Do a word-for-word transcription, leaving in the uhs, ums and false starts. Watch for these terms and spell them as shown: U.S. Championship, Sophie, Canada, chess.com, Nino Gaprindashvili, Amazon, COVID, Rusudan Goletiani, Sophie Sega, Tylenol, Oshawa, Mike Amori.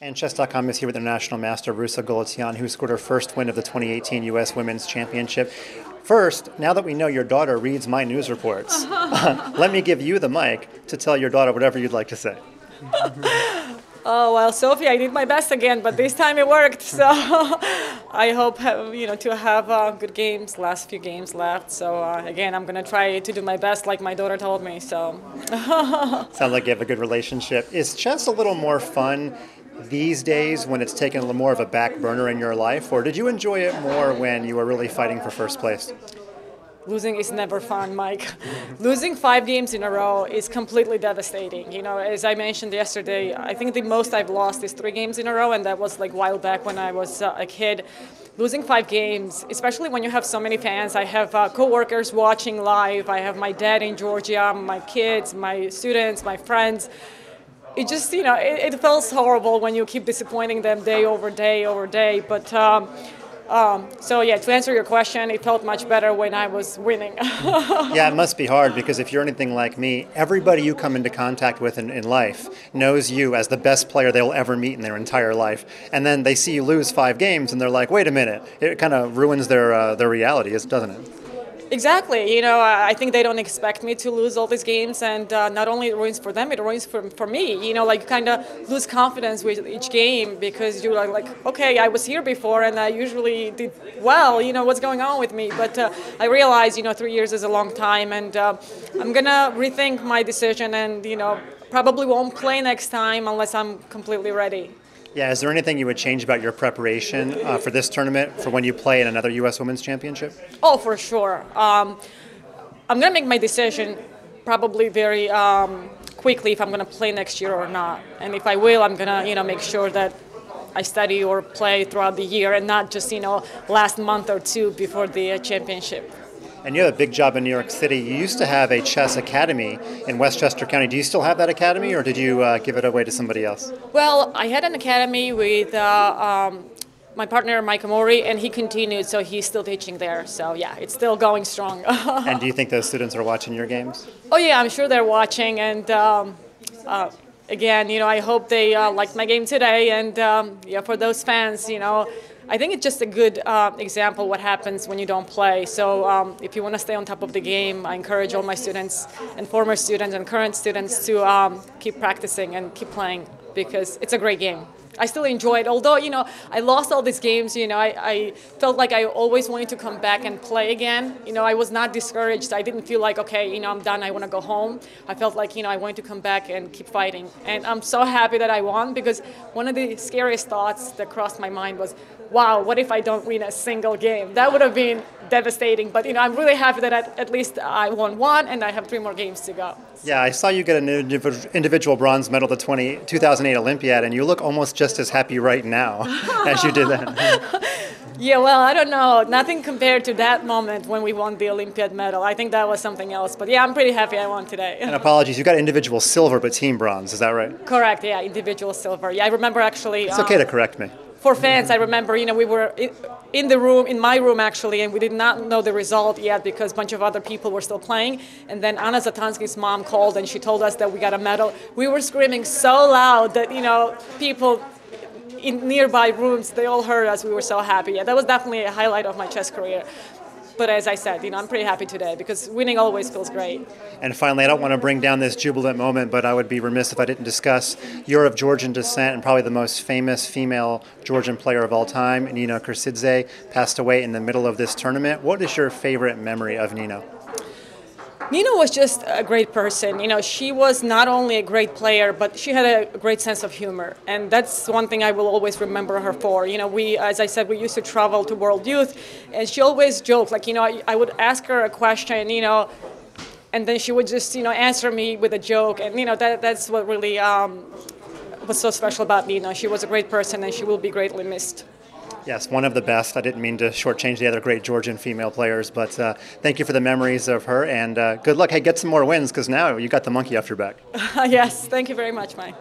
And chess dot com is here with international master Rusudan Goletiani, who scored her first win of the twenty eighteen U S Women's Championship. First, now that we know your daughter reads my news reports, let me give you the mic to tell your daughter whatever you'd like to say. Oh, well, Sophie, I did my best again, but this time it worked. So I hope, you know, to have uh, good games, last few games left. So uh, again, I'm going to try to do my best like my daughter told me. So sounds like you have a good relationship. Is chess a little more fun these days when it's taken a little more of a back burner in your life? Or did you enjoy it more when you were really fighting for first place? Losing is never fun, Mike. Losing five games in a row is completely devastating. You know, as I mentioned yesterday, I think the most I've lost is three games in a row, and that was like a while back when I was uh, a kid. Losing five games, especially when you have so many fans. I have uh, co-workers watching live. I have my dad in Georgia, my kids, my students, my friends. It just, you know, it, it feels horrible when you keep disappointing them day over day over day. But um, Um, so yeah, to answer your question, it felt much better when I was winning. Yeah, it must be hard because if you're anything like me, everybody you come into contact with in, in life knows you as the best player they'll ever meet in their entire life. And then they see you lose five games and they're like, wait a minute. It kind of ruins their, uh, their reality, doesn't it? Exactly. You know, I think they don't expect me to lose all these games, and uh, not only it ruins for them, it ruins for, for me. You know, like you kind of lose confidence with each game because you're like, like, okay, I was here before and I usually did well, you know, what's going on with me? But uh, I realize, you know, three years is a long time, and uh, I'm going to rethink my decision and, you know, probably won't play next time unless I'm completely ready. Yeah, is there anything you would change about your preparation uh, for this tournament for when you play in another U S Women's Championship? Oh, for sure. Um, I'm going to make my decision probably very um, quickly if I'm going to play next year or not. And if I will, I'm going to, you know, make sure that I study or play throughout the year and not just, you know, last month or two before the championship. And you have a big job in New York City. You used to have a chess academy in Westchester County. Do you still have that academy, or did you uh, give it away to somebody else? Well, I had an academy with uh, um, my partner, Mike Amori, and he continued, so he's still teaching there. So, yeah, it's still going strong. And do you think those students are watching your games? Oh, yeah, I'm sure they're watching. And, um, uh, again, you know, I hope they uh, liked my game today. And, um, yeah, for those fans, you know, I think it's just a good uh, example what happens when you don't play. So um, if you want to stay on top of the game, I encourage all my students and former students and current students to um, keep practicing and keep playing because it's a great game. I still enjoy it. Although, you know, I lost all these games, you know, I, I felt like I always wanted to come back and play again. You know, I was not discouraged. I didn't feel like, okay, you know, I'm done. I want to go home. I felt like, you know, I wanted to come back and keep fighting. And I'm so happy that I won because one of the scariest thoughts that crossed my mind was, wow, what if I don't win a single game? That would have been devastating. But, you know, I'm really happy that at, at least I won one and I have three more games to go. Yeah, I saw you get an individual bronze medal at the two thousand eight Olympiad, and you look almost just as happy right now as you did then. Yeah, well, I don't know. Nothing compared to that moment when we won the Olympiad medal. I think that was something else. But yeah, I'm pretty happy I won today. And apologies, you got individual silver, but team bronze. Is that right? Correct, yeah, individual silver. Yeah, I remember actually... It's okay um, to correct me. For fans, I remember, you know, we were in the room, in my room actually, and we did not know the result yet because a bunch of other people were still playing. And then Anna Zatansky's mom called and she told us that we got a medal. We were screaming so loud that, you know, people in nearby rooms, they all heard us. We were so happy. Yeah, that was definitely a highlight of my chess career. But as I said, you know, I'm pretty happy today because winning always feels great. And finally, I don't want to bring down this jubilant moment, but I would be remiss if I didn't discuss you're of Georgian descent and probably the most famous female Georgian player of all time, Nino Gaprindashvili, passed away in the middle of this tournament. What is your favorite memory of Nino? Nino was just a great person. You know, she was not only a great player, but she had a great sense of humor. And that's one thing I will always remember her for. You know, we, as I said, we used to travel to World Youth, and she always joked, like, you know, I, I would ask her a question, you know, and then she would just, you know, answer me with a joke. And, you know, that that's what really um, was so special about Nino. She was a great person, and she will be greatly missed. Yes, one of the best. I didn't mean to shortchange the other great Georgian female players, but uh, thank you for the memories of her, and uh, good luck. Hey, get some more wins, because now you got the monkey off your back. Yes, thank you very much, Mike.